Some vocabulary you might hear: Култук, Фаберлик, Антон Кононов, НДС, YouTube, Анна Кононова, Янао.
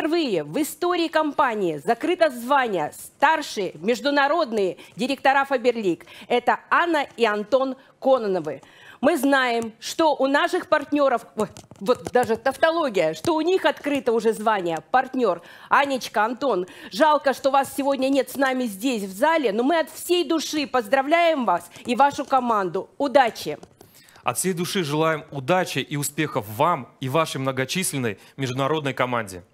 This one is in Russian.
Впервые в истории компании закрыто звание «Старшие международные директора Фаберлик». Это Анна и Антон Кононовы. Мы знаем, что у наших партнеров, вот даже тавтология, что у них открыто уже звание «Партнер». Анечка, Антон, жалко, что вас сегодня нет с нами здесь, в зале, но мы от всей души поздравляем вас и вашу команду. Удачи! От всей души желаем удачи и успехов вам и вашей многочисленной международной команде.